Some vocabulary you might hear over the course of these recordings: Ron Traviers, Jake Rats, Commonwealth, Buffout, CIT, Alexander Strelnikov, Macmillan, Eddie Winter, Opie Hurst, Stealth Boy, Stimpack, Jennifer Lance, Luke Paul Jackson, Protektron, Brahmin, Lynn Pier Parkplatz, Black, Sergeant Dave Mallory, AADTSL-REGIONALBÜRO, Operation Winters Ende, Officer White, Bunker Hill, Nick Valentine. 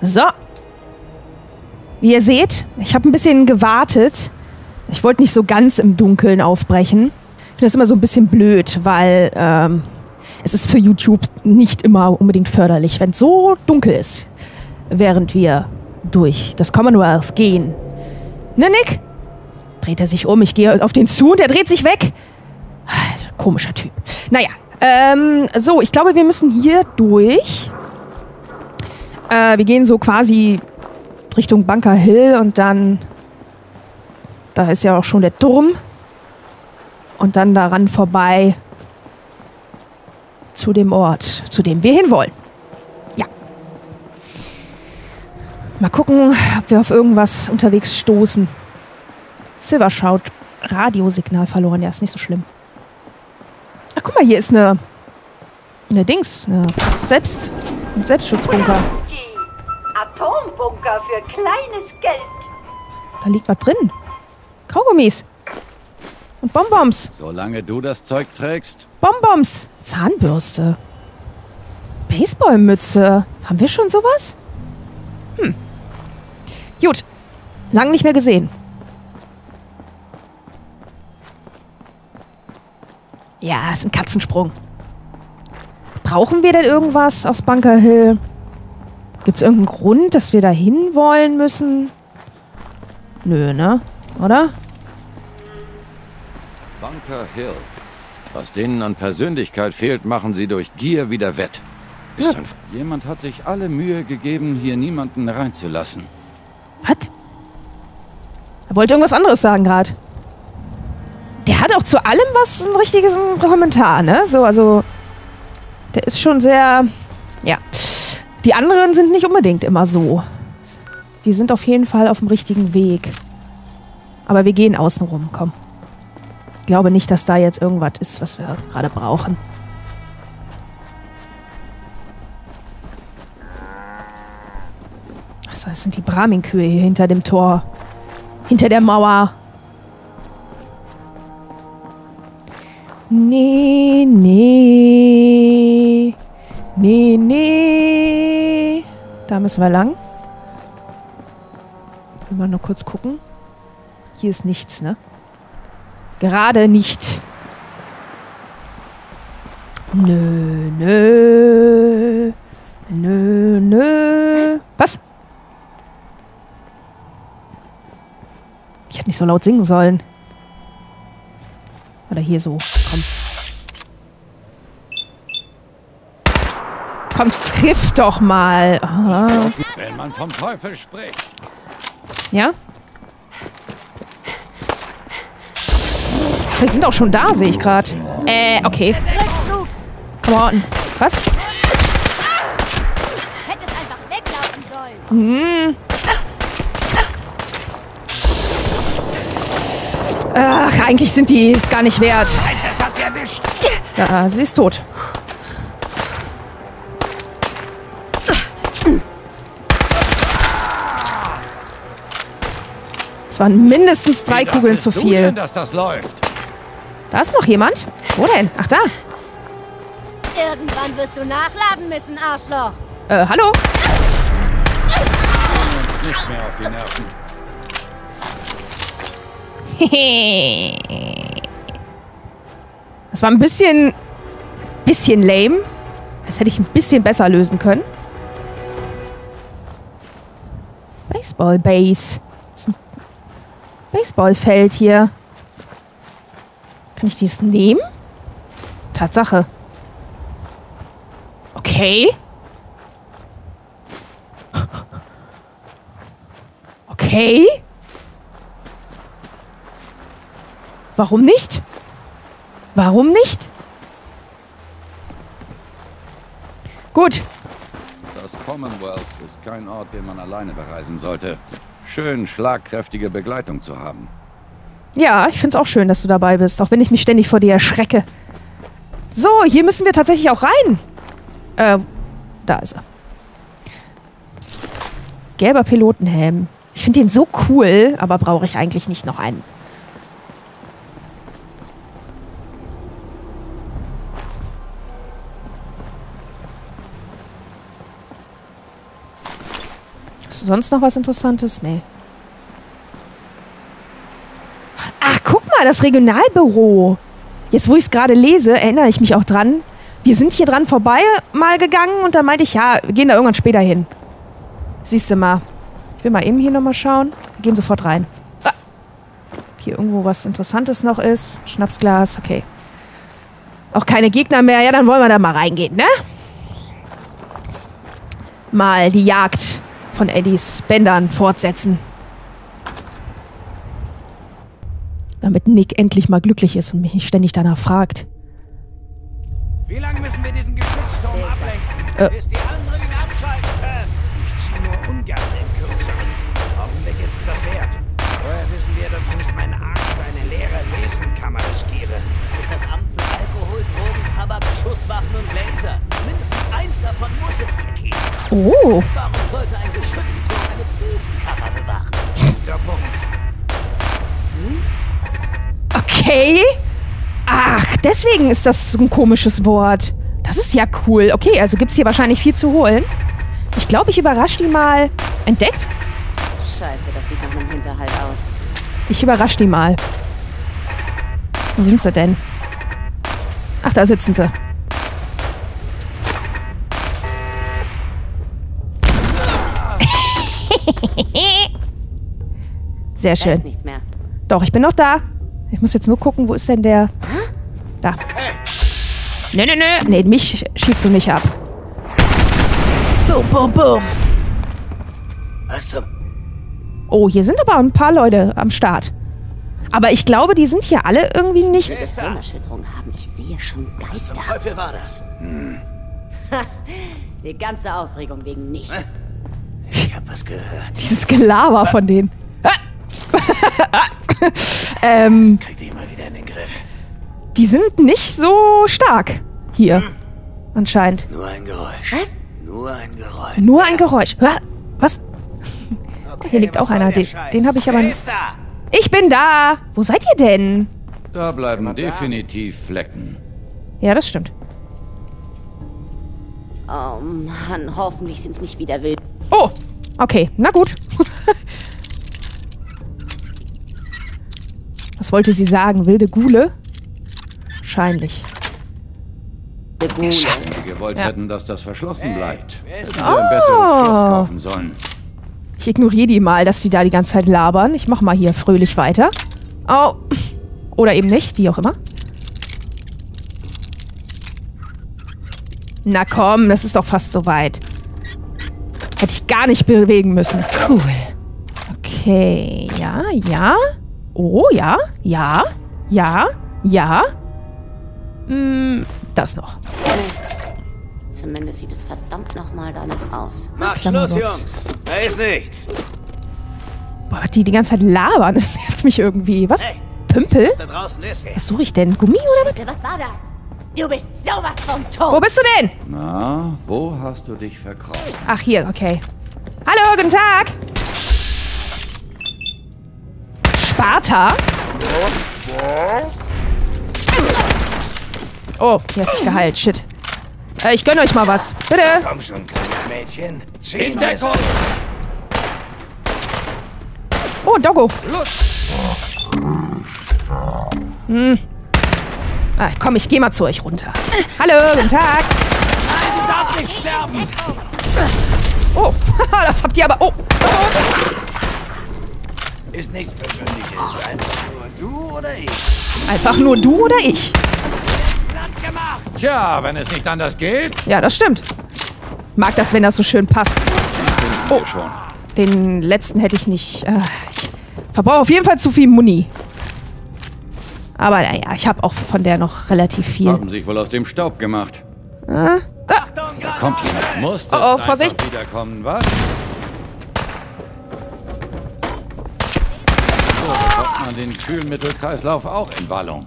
So. Wie ihr seht, ich habe ein bisschen gewartet. Ich wollte nicht so ganz im Dunkeln aufbrechen. Ich finde das immer so ein bisschen blöd, weil es ist für YouTube nicht immer unbedingt förderlich, wenn es so dunkel ist, während wir durch das Commonwealth gehen. Ne, Nick? Dreht er sich um, ich gehe auf den zu und er dreht sich weg. Komischer Typ. Naja, so, ich glaube, wir müssen hier durch. Wir gehen so quasi Richtung Bunker Hill und dann, da ist ja auch schon der Turm. Und dann daran vorbei zu dem Ort, zu dem wir hinwollen. Ja. Mal gucken, ob wir auf irgendwas unterwegs stoßen. Silver schaut Radiosignal verloren. Ja, ist nicht so schlimm. Ach, guck mal, hier ist eine Dings, eine Selbstschutzbunker. Atombunker für kleines Geld. Da liegt was drin. Kaugummis. Und Bonbons. Solange du das Zeug trägst. Bonbons. Zahnbürste. Baseballmütze. Haben wir schon sowas? Hm. Gut. Lang nicht mehr gesehen. Ja, ist ein Katzensprung. Brauchen wir denn irgendwas aus Bunker Hill? Gibt's irgendeinen Grund, dass wir da hin wollen müssen? Nö, ne? Oder? Bunker Hill. Was denen an Persönlichkeit fehlt, machen sie durch Gier wieder wett. Ist ja. Jemand hat sich alle Mühe gegeben, hier niemanden reinzulassen. Was? Er wollte irgendwas anderes sagen gerade. Der hat auch zu allem was ein richtiges Kommentar, ne? So, also, der ist schon sehr, ja. Die anderen sind nicht unbedingt immer so. Wir sind auf jeden Fall auf dem richtigen Weg. Aber wir gehen außen rum, komm. Ich glaube nicht, dass da jetzt irgendwas ist, was wir gerade brauchen. Achso, das sind die Brahmin-Kühe hier hinter dem Tor. Hinter der Mauer. Nee, nee. Nee, nee. Da müssen wir lang. Mal nur kurz gucken. Hier ist nichts, ne? Gerade nicht. Nö, nö. Nö, nö. Was? Ich hätte nicht so laut singen sollen. Oder hier so. Komm. Komm, triff doch mal. Aha. Wenn man vom Teufel spricht. Ja? Wir sind auch schon da, sehe ich gerade. Okay. Come on. Was? Hättest einfach weglaufen sollen. Ach, eigentlich sind die es gar nicht wert. Ja, sie ist tot. Es waren mindestens 3 Kugeln zu viel. Denn, dass das läuft? Da ist noch jemand? Wo denn? Ach, da. Irgendwann wirst du nachladen müssen, Arschloch. Hallo? Nicht mehr auf die Nerven. Das war ein bisschen lame. Das hätte ich ein bisschen besser lösen können. Baseball Base. Das ist ein Baseballfeld hier. Kann ich dies nehmen? Tatsache. Okay. Okay. Warum nicht? Warum nicht? Gut. Das Commonwealth ist kein Ort, den man alleine bereisen sollte. Schön, schlagkräftige Begleitung zu haben. Ja, ich find's auch schön, dass du dabei bist, auch wenn ich mich ständig vor dir erschrecke. So, hier müssen wir tatsächlich auch rein. Da ist er. Gelber Pilotenhelm. Ich finde den so cool, aber brauche ich eigentlich nicht noch einen. Sonst noch was Interessantes? Nee. Ach, guck mal, das Regionalbüro. Jetzt, wo ich es gerade lese, erinnere ich mich auch dran. Wir sind hier dran vorbei mal gegangen und dann meinte ich, ja, wir gehen da irgendwann später hin. Siehst du mal. Ich will mal eben hier nochmal schauen. Wir gehen sofort rein. Ah. Hier irgendwo was Interessantes noch ist. Schnapsglas, okay. Auch keine Gegner mehr. Ja, dann wollen wir da mal reingehen, ne? Mal die Jagd von Eddies Bändern fortsetzen. Damit Nick endlich mal glücklich ist und mich nicht ständig danach fragt. Wie lange müssen wir diesen Geschützturm ablenken, bis die anderen ihn abschalten können? Ich ziehe nur ungern den Kürzeren. Hoffentlich ist es das wert. Woher wissen wir, dass ich nicht meinen Arsch für eine leere Lesenkammer riskiere? Das ist das Amt für Alkohol, Drogen, Tabak, Schusswaffen und Laser. Mindestens eins davon muss es hier geben. Oh. Und warum sollte ein Geschützturm eine Lesenkammer bewachen? Guter Punkt. Hm? Okay. Ach, deswegen ist das so ein komisches Wort. Das ist ja cool. Okay, also gibt's hier wahrscheinlich viel zu holen. Ich glaube, ich überrasche die mal. Entdeckt? Scheiße, das sieht nach einem Hinterhalt aus. Ich überrasche die mal. Wo sind sie denn? Ach, da sitzen sie. Sehr schön. Da ist nichts mehr. Doch, ich bin noch da. Ich muss jetzt nur gucken, wo ist denn der... Da. Nö, nö, nö. Nee, mich schießt du nicht ab. Boom, boom, boom. Awesome. Oh, hier sind aber ein paar Leute am Start. Aber ich glaube, die sind hier alle irgendwie nicht... Geisterschilderung haben. Ich sehe schon Geister. Was zum Teufel war das? Hm. Die ganze Aufregung wegen nichts. Ich hab was gehört. Dieses Gelaber von denen. Kriegt die mal wieder in den Griff. Die sind nicht so stark hier. Hm. Anscheinend. Nur ein Geräusch. Was? Nur ein Geräusch. Nur ein Geräusch. Was? Okay, hier liegt auch einer. Den habe ich aber nicht. Ich bin da. Wo seid ihr denn? Da bleiben definitiv Flecken. Ja, das stimmt. Oh Mann, hoffentlich sind es nicht wieder wild. Oh, okay. Na gut. Was wollte sie sagen? Wilde Gule? Wahrscheinlich. Wenn sie gewollt hätten, dass das verschlossen bleibt, hätten sie ein besseres Schloss kaufen sollen. Ich ignoriere die mal, dass sie da die ganze Zeit labern. Ich mach mal hier fröhlich weiter. Oh. Oder eben nicht, wie auch immer. Na komm, das ist doch fast soweit. Hätte ich gar nicht bewegen müssen. Cool. Okay, ja, ja. Oh, ja, ja, ja, ja. Das noch. Nichts. Zumindest sieht es verdammt nochmal danach aus. Macht Schluss, Jungs. Da ist nichts. Boah, die ganze Zeit labern. Das nervt mich irgendwie. Was? Hey, Pümpel? Da draußen ist wer. Was suche ich denn? Gummi oder was? Was war das? Du bist sowas vom Tod. Wo bist du denn? Na, wo hast du dich verkrochen? Ach, hier, okay. Hallo, guten Tag. Sparta? Oh, hier hat sich geheilt. Shit. Ich gönne euch mal was. Bitte. Komm schon, kleines Mädchen. Zieh mal. Oh, Doggo. Hm. Ach komm, ich geh mal zu euch runter. Hallo, guten Tag. Nein, du darfst nicht sterben. Oh, das habt ihr aber... Oh. Ist nichts Persönliches. Einfach nur du oder ich. Einfach nur du oder ich. Tja, wenn es nicht anders geht. Ja, das stimmt. Mag das, wenn das so schön passt. Oh, den letzten hätte ich nicht. Ich verbrauche auf jeden Fall zu viel Muni. Aber naja, ich habe auch von der noch relativ viel. Haben sich wohl aus dem Staub gemacht. Achtung, da kommt jemand. Muss das oh, Vorsicht. Wiederkommen, was? Den Kühlmittelkreislauf auch in Wallung.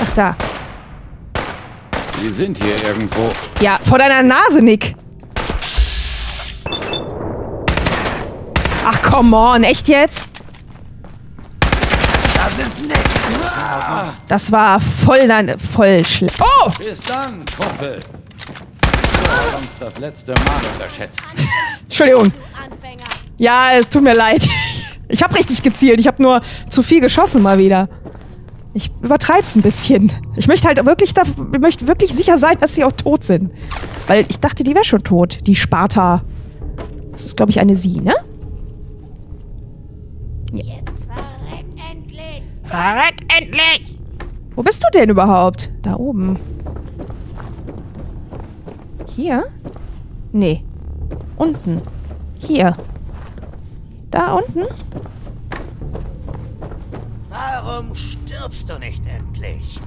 Ach, da. Die sind hier irgendwo. Ja, vor deiner Nase, Nick. Ach, come on. Echt jetzt? Das ist Nick. Das war voll schlecht. Oh! Bis dann, Kumpel. haben uns das letzte Mal unterschätzt. Entschuldigung. Ja, es tut mir leid. Ich habe richtig gezielt. Ich habe nur zu viel geschossen mal wieder. Ich übertreib's ein bisschen. Ich möchte halt wirklich, ich möchte wirklich sicher sein, dass sie auch tot sind. Weil ich dachte, die wäre schon tot, die Sparta. Das ist, glaube ich, eine sie, ne? Ja. Jetzt verreck endlich! Verreck endlich! Wo bist du denn überhaupt? Da oben. Hier? Nee. Unten. Hier. Da unten? Warum stirbst du nicht endlich?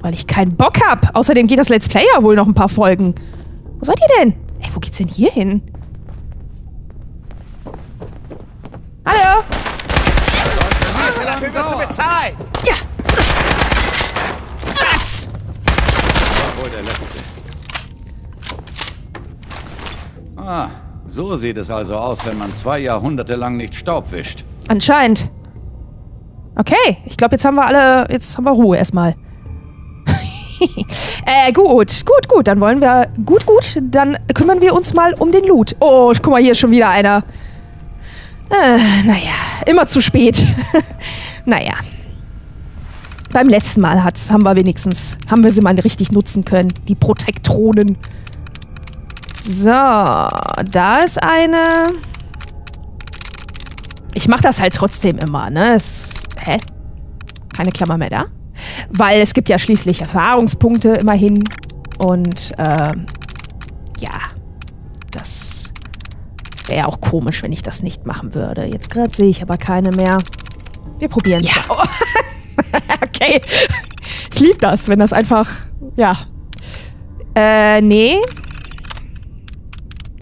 Weil ich keinen Bock hab. Außerdem geht das Let's Play ja wohl noch ein paar Folgen. Wo seid ihr denn? Ey, wo geht's denn hier hin? Hallo? Dafür wirst du bezahlt! Ja! Was? Wohl der letzte. Ah, so sieht es also aus, wenn man 2 Jahrhunderte lang nicht Staub wischt. Anscheinend. Okay, ich glaube, jetzt haben wir alle... Jetzt haben wir Ruhe erstmal. Gut. Dann wollen wir... Dann kümmern wir uns mal um den Loot. Oh, guck mal, hier ist schon wieder einer. Naja, immer zu spät. Naja. Beim letzten Mal haben wir wenigstens... Haben wir sie mal richtig nutzen können. Die Protektronen. So, da ist eine... Ich mache das halt trotzdem immer, ne? Hä? Keine Klammer mehr da? Weil es gibt ja schließlich Erfahrungspunkte immerhin. Und, ja. Das wäre ja auch komisch, wenn ich das nicht machen würde. Jetzt gerade sehe ich aber keine mehr. Wir probieren es. Ja. Oh. Okay. Ich liebe das, wenn das einfach... Ja. Nee.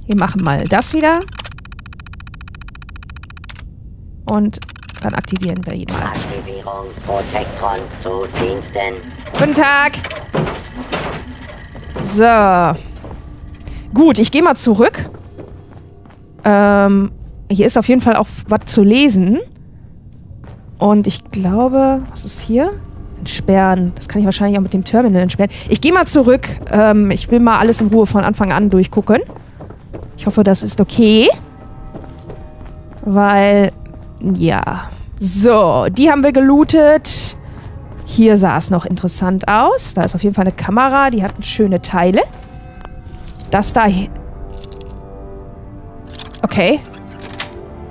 Wir machen mal das wieder. Und dann aktivieren wir ihn mal. Aktivierung Protektron zu Diensten. Guten Tag. So. Gut, ich gehe mal zurück. Hier ist auf jeden Fall auch was zu lesen. Und ich glaube, was ist hier? Entsperren. Das kann ich wahrscheinlich auch mit dem Terminal entsperren. Ich gehe mal zurück. Ich will mal alles in Ruhe von Anfang an durchgucken. Ich hoffe, das ist okay. Weil... Ja. So, die haben wir gelootet. Hier sah es noch interessant aus. Da ist auf jeden Fall eine Kamera. Die hatten schöne Teile. Das da... Okay.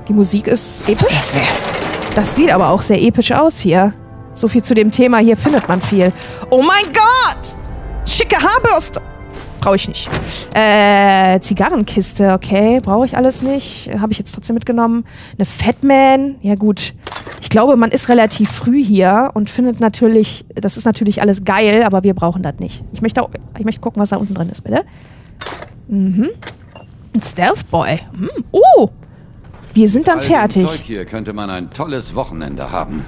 Die Musik ist episch. Das wär's. Das sieht aber auch sehr episch aus hier. So viel zu dem Thema. Hier findet man viel. Oh mein Gott! Schicke Haarbürste! Brauche ich nicht. Zigarrenkiste, okay. Brauche ich alles nicht. Habe ich jetzt trotzdem mitgenommen. Eine Fatman. Ja gut. Ich glaube, man ist relativ früh hier und findet natürlich, das ist natürlich alles geil, aber wir brauchen das nicht. Ich möchte gucken, was da unten drin ist, bitte. Mhm. Ein Stealth Boy. Hm. Oh! Wir sind dann fertig. Mit dem Zeug hier könnte man ein tolles Wochenende haben.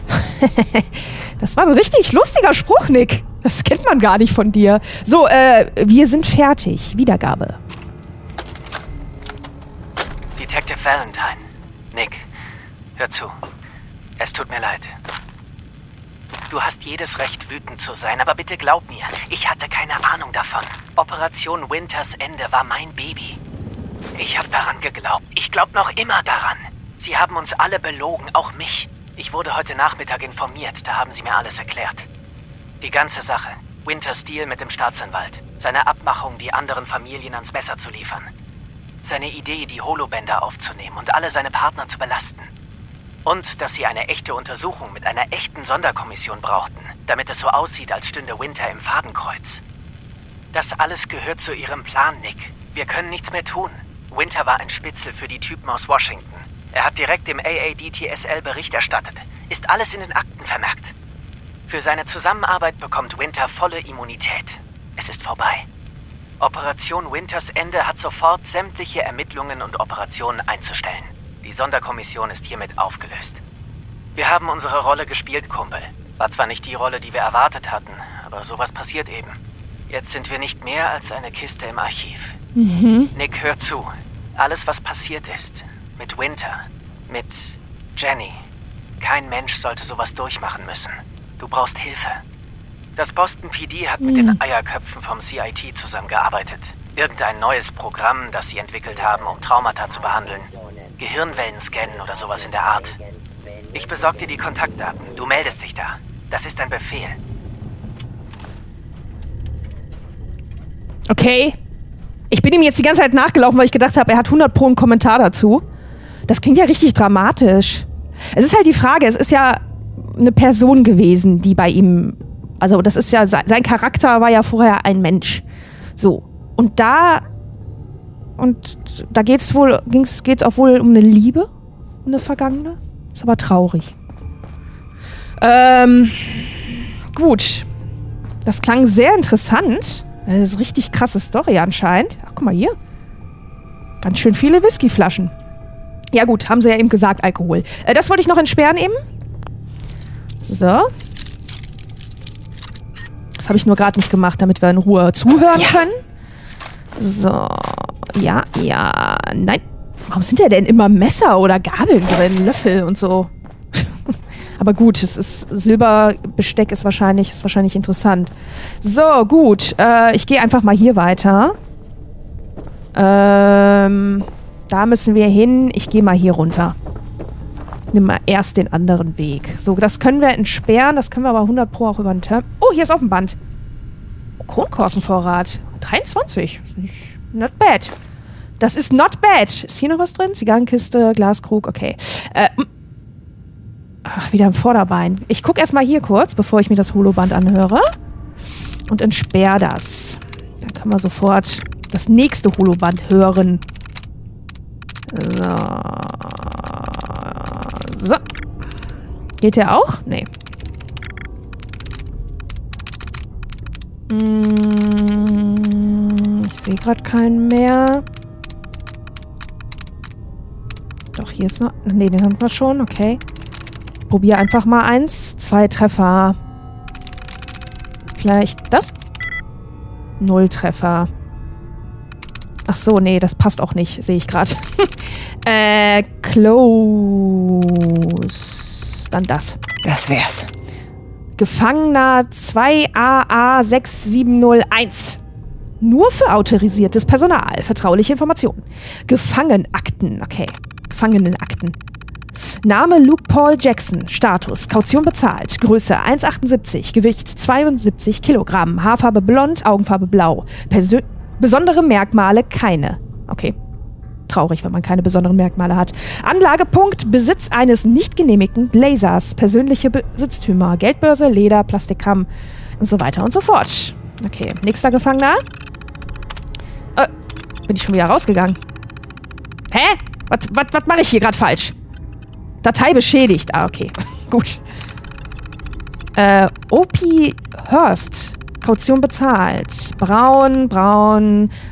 Das war ein richtig lustiger Spruch, Nick. Das kennt man gar nicht von dir. So, wir sind fertig. Wiedergabe. Detective Valentine. Nick, hör zu. Es tut mir leid. Du hast jedes Recht, wütend zu sein, aber bitte glaub mir, ich hatte keine Ahnung davon. Operation Winters Ende war mein Baby. Ich habe daran geglaubt. Ich glaube noch immer daran. Sie haben uns alle belogen, auch mich. Ich wurde heute Nachmittag informiert, da haben sie mir alles erklärt. Die ganze Sache. Winters Deal mit dem Staatsanwalt. Seine Abmachung, die anderen Familien ans Messer zu liefern. Seine Idee, die Holobänder aufzunehmen und alle seine Partner zu belasten. Und, dass sie eine echte Untersuchung mit einer echten Sonderkommission brauchten, damit es so aussieht, als stünde Winter im Fadenkreuz. Das alles gehört zu ihrem Plan, Nick. Wir können nichts mehr tun. Winter war ein Spitzel für die Typen aus Washington. Er hat direkt dem AADTSL Bericht erstattet. Ist alles in den Akten vermerkt. Für seine Zusammenarbeit bekommt Winter volle Immunität. Es ist vorbei. Operation Winters Ende hat sofort sämtliche Ermittlungen und Operationen einzustellen. Die Sonderkommission ist hiermit aufgelöst. Wir haben unsere Rolle gespielt, Kumpel. War zwar nicht die Rolle, die wir erwartet hatten, aber sowas passiert eben. Jetzt sind wir nicht mehr als eine Kiste im Archiv. Mhm. Nick, hör zu. Alles, was passiert ist, mit Winter, mit Jenny. Kein Mensch sollte sowas durchmachen müssen. Du brauchst Hilfe. Das Boston PD hat mit den Eierköpfen vom CIT zusammengearbeitet. Irgendein neues Programm, das sie entwickelt haben, um Traumata zu behandeln. Gehirnwellen scannen oder sowas in der Art. Ich besorge dir die Kontaktdaten. Du meldest dich da. Das ist ein Befehl. Okay. Ich bin ihm jetzt die ganze Zeit nachgelaufen, weil ich gedacht habe, er hat 100 pro einen Kommentar dazu. Das klingt ja richtig dramatisch. Es ist halt die Frage, es ist ja eine Person gewesen, die bei ihm... Also das ist ja... Sein Charakter war ja vorher ein Mensch. So. Und da geht's auch wohl um eine Liebe? Um eine vergangene? Ist aber traurig. Gut. Das klang sehr interessant. Das ist eine richtig krasse Story anscheinend. Ach, guck mal hier. Ganz schön viele Whiskyflaschen. Ja gut, haben sie ja eben gesagt, Alkohol. Das wollte ich noch entsperren eben. So. Das habe ich nur gerade nicht gemacht, damit wir in Ruhe zuhören können. So. Ja, ja, nein. Warum sind ja denn immer Messer oder Gabeln drin, Löffel und so? Aber gut, es ist Silberbesteck ist wahrscheinlich interessant. So, gut. Ich gehe einfach mal hier weiter. Da müssen wir hin. Ich gehe mal hier runter. Nimm mal erst den anderen Weg. So, das können wir entsperren. Das können wir aber 100 pro auch über den Term... Oh, hier ist auch ein Band. Kronkorkenvorrat. 23. Ist nicht... Not bad. Das ist not bad. Ist hier noch was drin? Zigarrenkiste, Glaskrug, okay. Ach, wieder im Vorderbein. Ich gucke erstmal hier kurz, bevor ich mir das Holoband anhöre. Und entsperre das. Dann können wir sofort das nächste Holoband hören. So. Geht der auch? Nee. Ich sehe gerade keinen mehr. Doch, hier ist noch... Nee, den haben wir schon. Okay. Probier einfach mal eins. 2 Treffer. Vielleicht das? 0 Treffer. Ach so, nee, das passt auch nicht. Sehe ich gerade. Close. Dann das. Das wär's. Gefangener 2AA6701. Nur für autorisiertes Personal. Vertrauliche Informationen. Gefangenenakten. Okay. Gefangenenakten. Name Luke Paul Jackson, Status, Kaution bezahlt, Größe 1,78, Gewicht 72 Kilogramm, Haarfarbe blond, Augenfarbe blau, besondere Merkmale keine. Okay, traurig, wenn man keine besonderen Merkmale hat. Anlagepunkt, Besitz eines nicht genehmigten Lasers, persönliche Besitztümer, Geldbörse, Leder, Plastikkamm und so weiter und so fort. Okay, nächster Gefangener. Bin ich schon wieder rausgegangen? Hä? Was mache ich hier gerade falsch? Datei beschädigt. Ah, okay. Gut. Opie Hurst. Kaution bezahlt. Braun.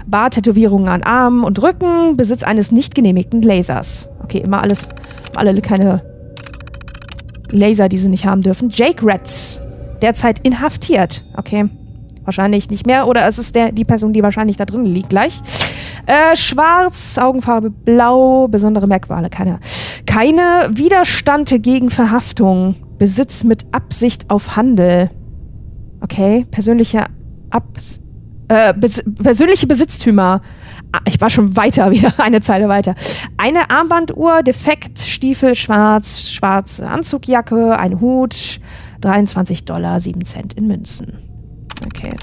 Barttätowierungen an Armen und Rücken. Besitz eines nicht genehmigten Lasers. Okay, immer alles. Alle keine Laser, die sie nicht haben dürfen. Jake Rats. Derzeit inhaftiert. Okay. Wahrscheinlich nicht mehr. Oder es ist die Person, die wahrscheinlich da drin liegt gleich. Schwarz. Augenfarbe blau. Besondere Merkmale. Keine Widerstand gegen Verhaftung. Besitz mit Absicht auf Handel. Okay, persönliche Besitztümer. Ah, ich war schon weiter, wieder eine Zeile weiter. Eine Armbanduhr, defekt, Stiefel, schwarz, schwarze Anzugjacke, ein Hut, $23,07 in Münzen. Okay.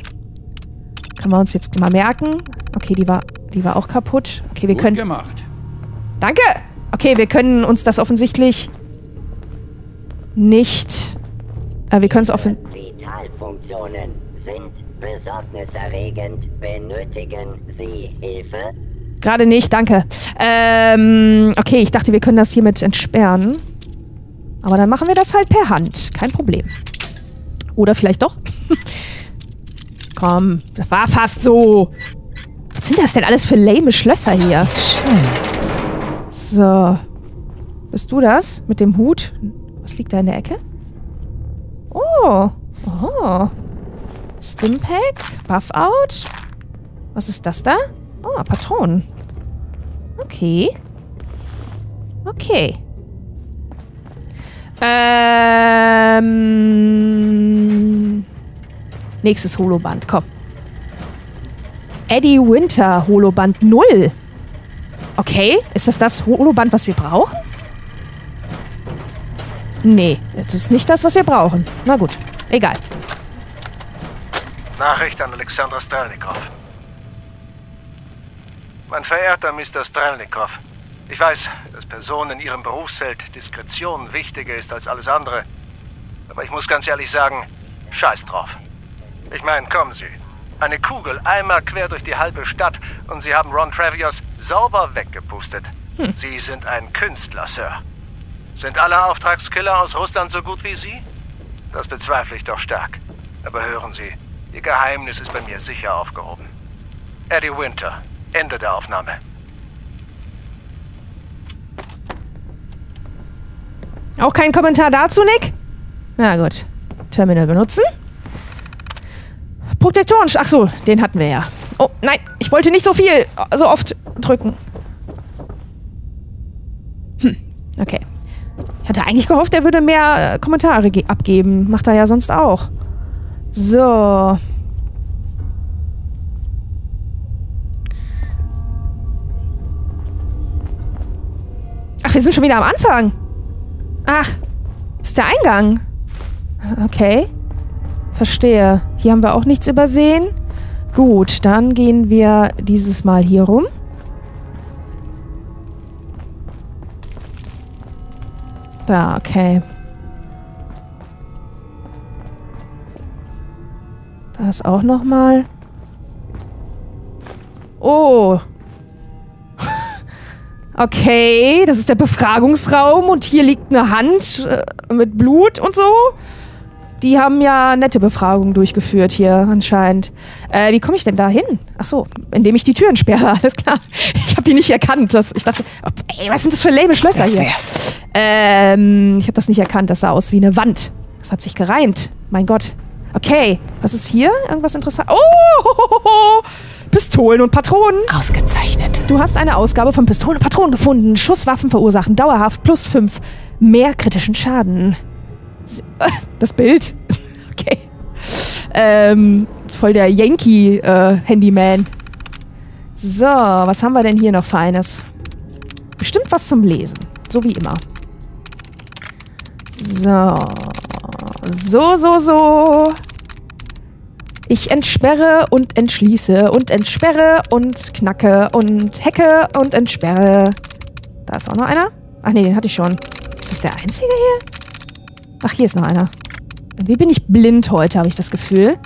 Können wir uns jetzt mal merken. Okay, die war auch kaputt. Okay, wir können... Gut gemacht. Danke! Okay, wir können uns das offensichtlich nicht... wir können es offensichtlich... Vitalfunktionen sind besorgniserregend. Benötigen Sie Hilfe? Gerade nicht, danke. Okay, ich dachte, wir können das hiermit entsperren. Aber dann machen wir das halt per Hand. Kein Problem. Oder vielleicht doch. Komm, das war fast so. Was sind das denn alles für lame Schlösser hier? So. Bist du das? Mit dem Hut? Was liegt da in der Ecke? Oh. Oh. Stimpack. Buffout. Was ist das da? Oh, Patronen. Okay. Okay. Nächstes Holoband. Komm. Eddie Winter, Holoband 0. Okay, ist das das Holoband, was wir brauchen? Nee, das ist nicht das, was wir brauchen. Na gut, egal. Nachricht an Alexander Strelnikov. Mein verehrter Mr. Strelnikov, ich weiß, dass Personen in Ihrem Berufsfeld Diskretion wichtiger ist als alles andere. Aber ich muss ganz ehrlich sagen, scheiß drauf. Ich meine, kommen Sie. Eine Kugel einmal quer durch die halbe Stadt und Sie haben Ron Traviers sauber weggepustet. Hm. Sie sind ein Künstler, Sir. Sind alle Auftragskiller aus Russland so gut wie Sie? Das bezweifle ich doch stark. Aber hören Sie, Ihr Geheimnis ist bei mir sicher aufgehoben. Eddie Winter, Ende der Aufnahme. Auch kein Kommentar dazu, Nick? Na gut. Terminal benutzen. Protektron. Ach so, den hatten wir ja. Oh, nein. Ich wollte nicht so viel, so oft drücken. Hm, okay. Ich hatte eigentlich gehofft, er würde mehr Kommentare abgeben. Macht er ja sonst auch. So. Ach, wir sind schon wieder am Anfang. Ach, ist der Eingang. Okay. Verstehe. Hier haben wir auch nichts übersehen. Gut, dann gehen wir dieses Mal hier rum. Da, okay. Da ist auch nochmal. Oh. Okay, das ist der Befragungsraum und hier liegt eine Hand mit Blut und so. Die haben ja nette Befragungen durchgeführt hier anscheinend. Wie komme ich denn da hin? Ach so, indem ich die Türen sperre, alles klar. Ich habe die nicht erkannt. Ich dachte, ey, was sind das für lame Schlösser hier? Ich habe das nicht erkannt, das sah aus wie eine Wand. Das hat sich gereimt, mein Gott. Okay, was ist hier? Irgendwas interessant? Oh! Pistolen und Patronen. Ausgezeichnet. Du hast eine Ausgabe von Pistolen und Patronen gefunden. Schusswaffen verursachen dauerhaft +5. Mehr kritischen Schaden. Das Bild. Okay. Voll der Yankee-Handyman. So, was haben wir denn hier noch Feines? Bestimmt was zum Lesen. So wie immer. So. So. Ich entsperre und entschließe und entsperre und knacke und hacke und entsperre. Da ist auch noch einer. Ach nee, den hatte ich schon. Ist das der einzige hier? Ach, hier ist noch einer. Irgendwie bin ich blind heute, habe ich das Gefühl.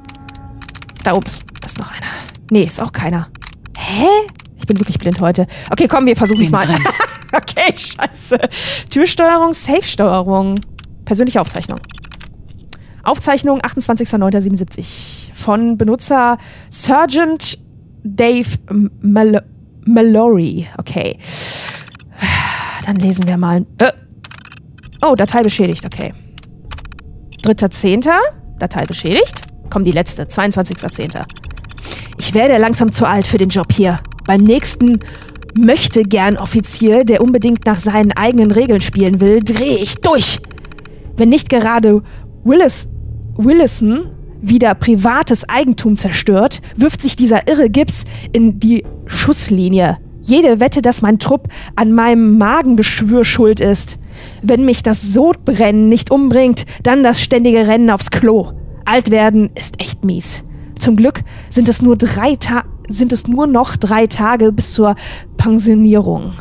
Da oben ist noch einer. Nee, ist auch keiner. Hä? Ich bin wirklich blind heute. Okay, komm, wir versuchen es mal. Okay, scheiße. Türsteuerung, Safe-Steuerung. Persönliche Aufzeichnung. Aufzeichnung 28.09.77 von Benutzer Sergeant Dave Mallory. Okay. Dann lesen wir mal. Oh, Datei beschädigt. Okay. 3.10. Datei beschädigt. Komm, die letzte. 22.10. Ich werde langsam zu alt für den Job hier. Beim nächsten möchte gern Offizier, der unbedingt nach seinen eigenen Regeln spielen will, drehe ich durch. Wenn nicht gerade Willison wieder privates Eigentum zerstört, wirft sich dieser irre Gips in die Schusslinie. Jede Wette, dass mein Trupp an meinem Magengeschwür schuld ist. Wenn mich das Sodbrennen nicht umbringt, dann das ständige Rennen aufs Klo. Alt werden ist echt mies. Zum Glück sind es nur noch 3 Tage bis zur Pensionierung.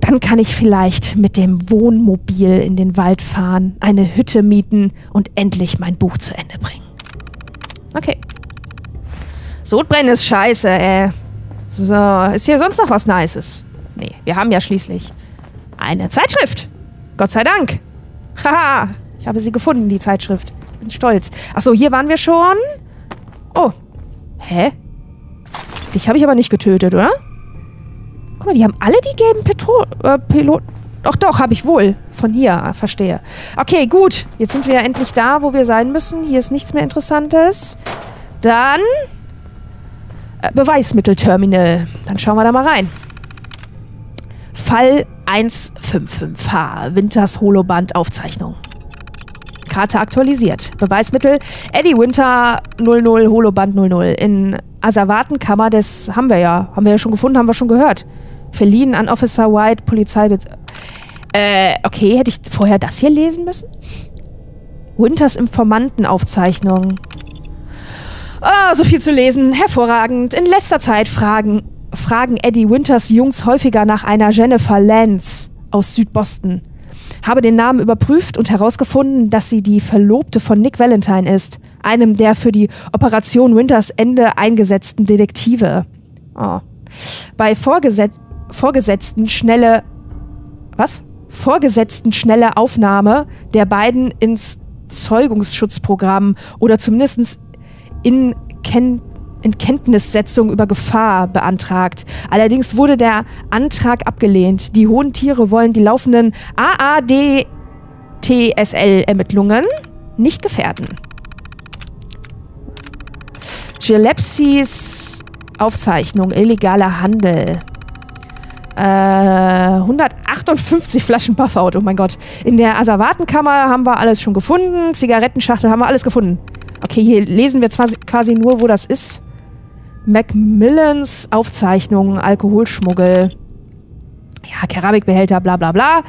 Dann kann ich vielleicht mit dem Wohnmobil in den Wald fahren, eine Hütte mieten und endlich mein Buch zu Ende bringen. Okay. Sodbrennen ist scheiße, ey. So, ist hier sonst noch was Nices? Nee, wir haben ja schließlich eine Zeitschrift. Gott sei Dank. Haha, ich habe sie gefunden, die Zeitschrift. Bin stolz. Achso, hier waren wir schon. Oh. Hä? Dich habe ich aber nicht getötet, oder? Guck mal, die haben alle die gelben Piloten. Ach doch, habe ich wohl. Von hier, verstehe. Okay, gut. Jetzt sind wir ja endlich da, wo wir sein müssen. Hier ist nichts mehr Interessantes. Dann Beweismittelterminal. Dann schauen wir da mal rein. Fall 155H. Winters Holoband Aufzeichnung. Karte aktualisiert. Beweismittel Eddie Winter 00 Holoband 00 in Asservatenkammer des... Haben wir ja. Haben wir ja schon gefunden, haben wir schon gehört. Verliehen an Officer White, Polizei... Okay, hätte ich vorher das hier lesen müssen? Winters Informantenaufzeichnung. Ah, so viel zu lesen. Hervorragend. In letzter Zeit fragen Eddie Winters Jungs häufiger nach einer Jennifer Lance aus Südboston. Habe den Namen überprüft und herausgefunden, dass sie die Verlobte von Nick Valentine ist, einem der für die Operation Winters Ende eingesetzten Detektive. Oh. Bei Vorgesetzten schnelle Aufnahme der beiden ins Zeugungsschutzprogramm oder zumindest in Kenntnissetzung über Gefahr beantragt. Allerdings wurde der Antrag abgelehnt. Die hohen Tiere wollen die laufenden AADTSL-Ermittlungen nicht gefährden. Gillespie's Aufzeichnung, illegaler Handel. 158 Flaschen Puffout, oh mein Gott. In der Asservatenkammer haben wir alles schon gefunden. Zigarettenschachtel haben wir alles gefunden. Okay, hier lesen wir zwar quasi nur, wo das ist. Macmillans Aufzeichnungen, Alkoholschmuggel. Ja, Keramikbehälter, bla bla bla.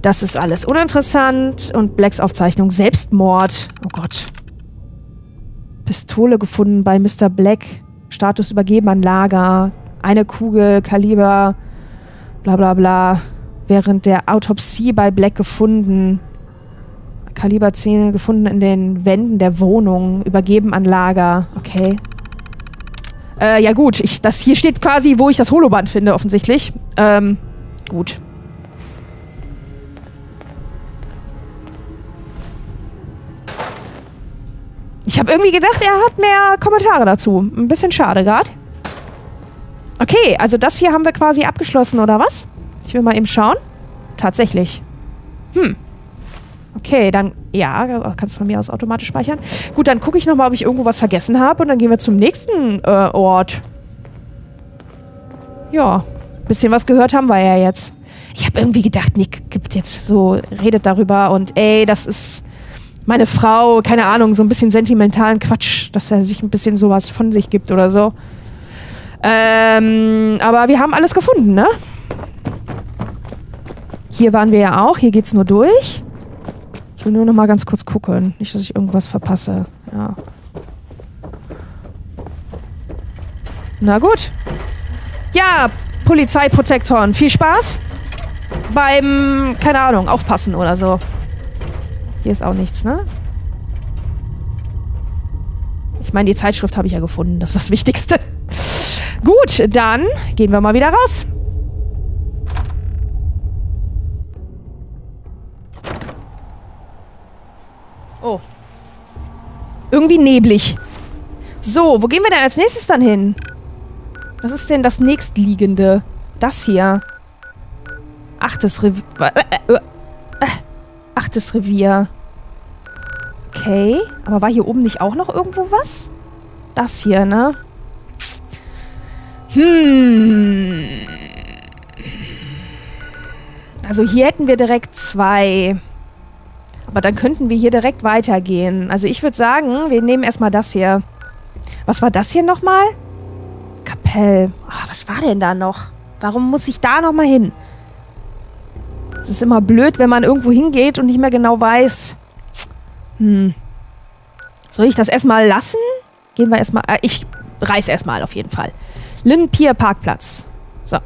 Das ist alles uninteressant. Und Blacks Aufzeichnung, Selbstmord. Oh Gott. Pistole gefunden bei Mr. Black. Status übergeben an Lager. Eine Kugel, Kaliber... Bla bla bla. Während der Autopsie bei Black gefunden. Kaliberzähne gefunden in den Wänden der Wohnung. Übergeben an Lager. Okay. Ja gut. Das hier steht quasi, wo ich das Holoband finde, offensichtlich. Gut. Ich habe irgendwie gedacht, er hat mehr Kommentare dazu. Ein bisschen schade gerade. Okay, also das hier haben wir quasi abgeschlossen, oder was? Ich will mal eben schauen. Tatsächlich. Hm. Okay, dann... Ja, kannst du von mir aus automatisch speichern. Gut, dann gucke ich nochmal, ob ich irgendwo was vergessen habe. Und dann gehen wir zum nächsten Ort. Ja. Bisschen was gehört haben wir ja jetzt. Ich habe irgendwie gedacht, Nick gibt jetzt so... Redet darüber und ey, das ist... Meine Frau, keine Ahnung, so ein bisschen sentimentalen Quatsch. Dass er sich ein bisschen sowas von sich gibt oder so. Aber wir haben alles gefunden, ne? Hier waren wir ja auch. Hier geht's nur durch. Ich will nur noch mal ganz kurz gucken. Nicht, dass ich irgendwas verpasse. Ja. Na gut. Ja, Polizei Protektron. Viel Spaß beim, keine Ahnung, Aufpassen oder so. Hier ist auch nichts, ne? Ich meine, die Zeitschrift habe ich ja gefunden. Das ist das Wichtigste. Gut, dann gehen wir mal wieder raus. Oh. Irgendwie neblig. So, wo gehen wir denn als nächstes dann hin? Was ist denn das nächstliegende? Das hier. Achtes Revier. Okay. Aber war hier oben nicht auch noch irgendwo was? Das hier, ne? Hm. Also hier hätten wir direkt zwei. Aber dann könnten wir hier direkt weitergehen. Also ich würde sagen, wir nehmen erstmal das hier. Was war das hier nochmal? Kapell. Oh, was war denn da noch? Warum muss ich da nochmal hin? Es ist immer blöd, wenn man irgendwo hingeht und nicht mehr genau weiß. Hm. Soll ich das erstmal lassen? Gehen wir erstmal... Ich reiß erstmal auf jeden Fall. Lynn Pier Parkplatz. So,